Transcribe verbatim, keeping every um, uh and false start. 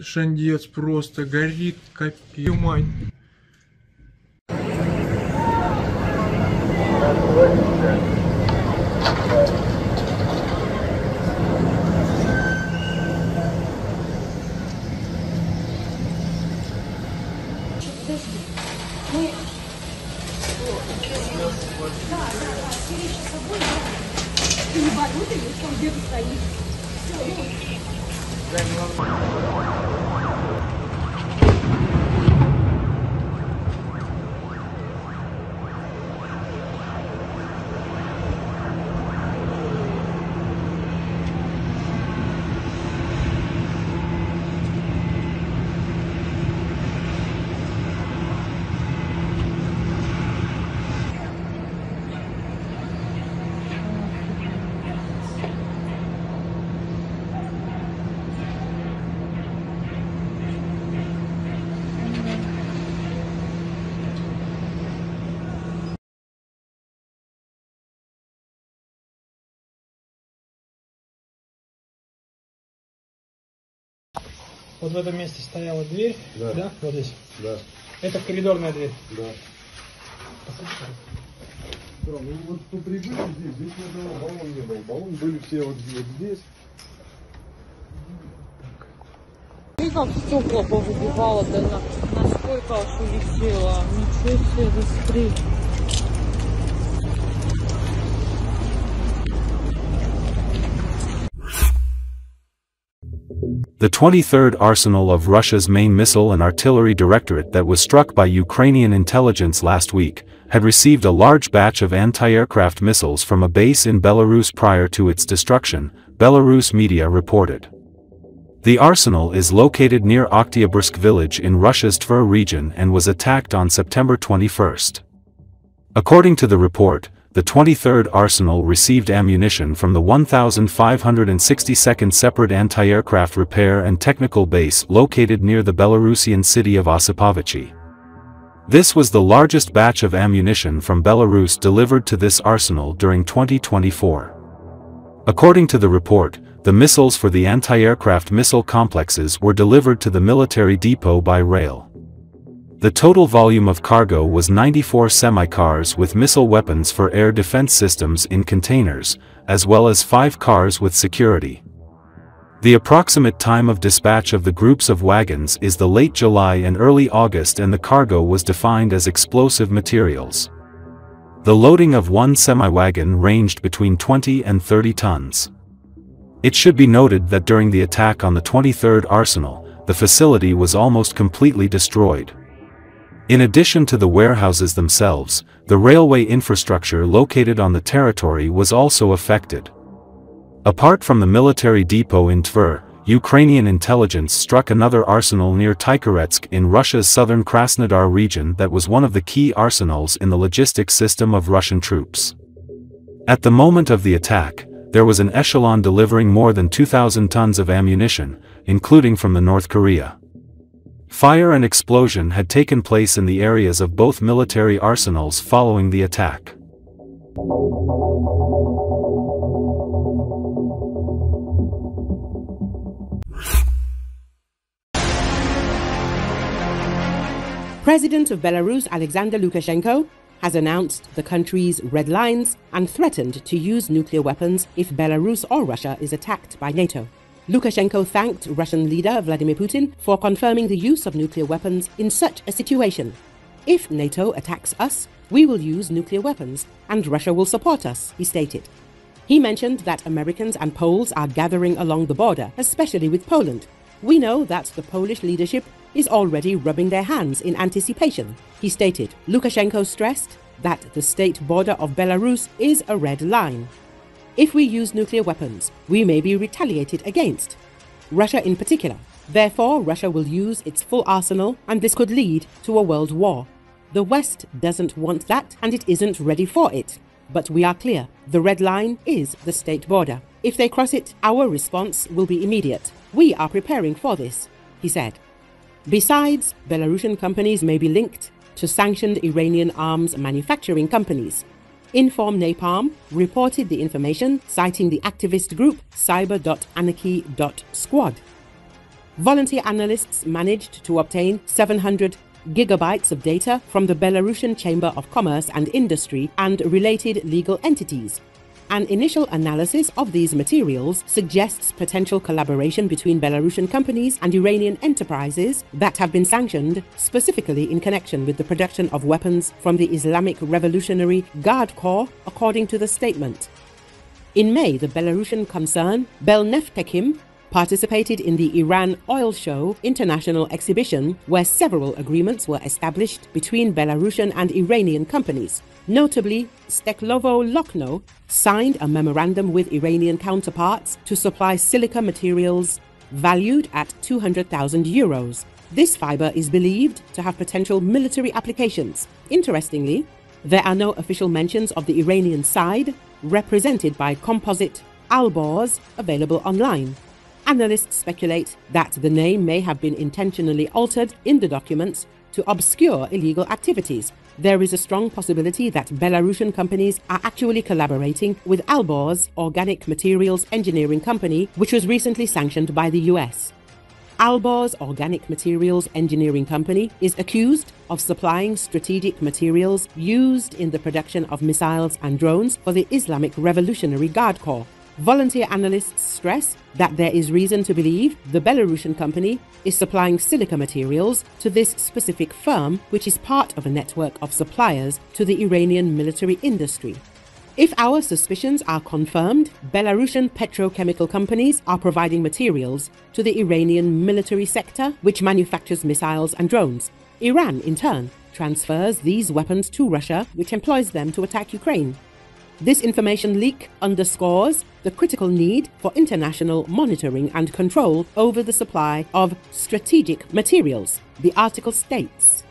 Шандец просто горит, копи мать. Вот в этом месте стояла дверь, да, да? Вот здесь. Да. Это коридорная дверь. Да. Послушай. Ром, ну вот кто прибыл здесь, здесь ни одного баллона не было. Баллоны были все вот здесь. здесь. И как стекла повыбивало, да на, насколько аж улетело. Ничего себе, быстрее. The twenty-third arsenal of Russia's main missile and artillery directorate that was struck by Ukrainian intelligence last week, had received a large batch of anti-aircraft missiles from a base in Belarus prior to its destruction, Belarus media reported. The arsenal is located near Oktyabrsk village in Russia's Tver region and was attacked on September twenty-first. According to the report, the twenty-third Arsenal received ammunition from the one thousand five hundred sixty-second Separate Anti-Aircraft Repair and Technical Base located near the Belarusian city of Osipovichi. This was the largest batch of ammunition from Belarus delivered to this arsenal during twenty twenty-four. According to the report, the missiles for the anti-aircraft missile complexes were delivered to the military depot by rail. The total volume of cargo was ninety-four semi-cars with missile weapons for air defense systems in containers, as well as five cars with security. The approximate time of dispatch of the groups of wagons is the late July and early August, and the cargo was defined as explosive materials. The loading of one semi-wagon ranged between twenty and thirty tons. It should be noted that during the attack on the twenty-third Arsenal, the facility was almost completely destroyed. In addition to the warehouses themselves, the railway infrastructure located on the territory was also affected. Apart from the military depot in Tver, Ukrainian intelligence struck another arsenal near Tychoretsk in Russia's southern Krasnodar region that was one of the key arsenals in the logistics system of Russian troops. At the moment of the attack, there was an echelon delivering more than two thousand tons of ammunition, including from the North Korea. Fire and explosion had taken place in the areas of both military arsenals following the attack. President of Belarus Alexander Lukashenko has announced the country's red lines and threatened to use nuclear weapons if Belarus or Russia is attacked by NATO. Lukashenko thanked Russian leader Vladimir Putin for confirming the use of nuclear weapons in such a situation. "If NATO attacks us, we will use nuclear weapons, and Russia will support us," he stated. He mentioned that Americans and Poles are gathering along the border, especially with Poland. "We know that the Polish leadership is already rubbing their hands in anticipation," he stated. Lukashenko stressed that the state border of Belarus is a red line. "If we use nuclear weapons, we may be retaliated against, Russia in particular. Therefore, Russia will use its full arsenal, and this could lead to a world war. The West doesn't want that, and it isn't ready for it. But we are clear. The red line is the state border. If they cross it, our response will be immediate. We are preparing for this," he said. Besides, Belarusian companies may be linked to sanctioned Iranian arms manufacturing companies. InformNapalm reported the information, citing the activist group cyber dot anarchy dot squad. volunteer analysts managed to obtain seven hundred gigabytes of data from the Belarusian Chamber of Commerce and Industry and related legal entities. An initial analysis of these materials suggests potential collaboration between Belarusian companies and Iranian enterprises that have been sanctioned, specifically in connection with the production of weapons from the Islamic Revolutionary Guard Corps, according to the statement. In May, the Belarusian concern Belneftekhim participated in the Iran Oil Show International Exhibition, where several agreements were established between Belarusian and Iranian companies. Notably, Steklovo Lokno signed a memorandum with Iranian counterparts to supply silica materials valued at two hundred thousand euros. This fiber is believed to have potential military applications. Interestingly, there are no official mentions of the Iranian side, represented by composite Alborz, available online. Analysts speculate that the name may have been intentionally altered in the documents to obscure illegal activities. There is a strong possibility that Belarusian companies are actually collaborating with Alborz Organic Materials Engineering Company, which was recently sanctioned by the U S. Alborz Organic Materials Engineering Company is accused of supplying strategic materials used in the production of missiles and drones for the Islamic Revolutionary Guard Corps. Volunteer analysts stress that there is reason to believe the Belarusian company is supplying silica materials to this specific firm, which is part of a network of suppliers to the Iranian military industry. If our suspicions are confirmed, Belarusian petrochemical companies are providing materials to the Iranian military sector, which manufactures missiles and drones. Iran, in turn, transfers these weapons to Russia, which employs them to attack Ukraine. This information leak underscores the critical need for international monitoring and control over the supply of strategic materials, the article states.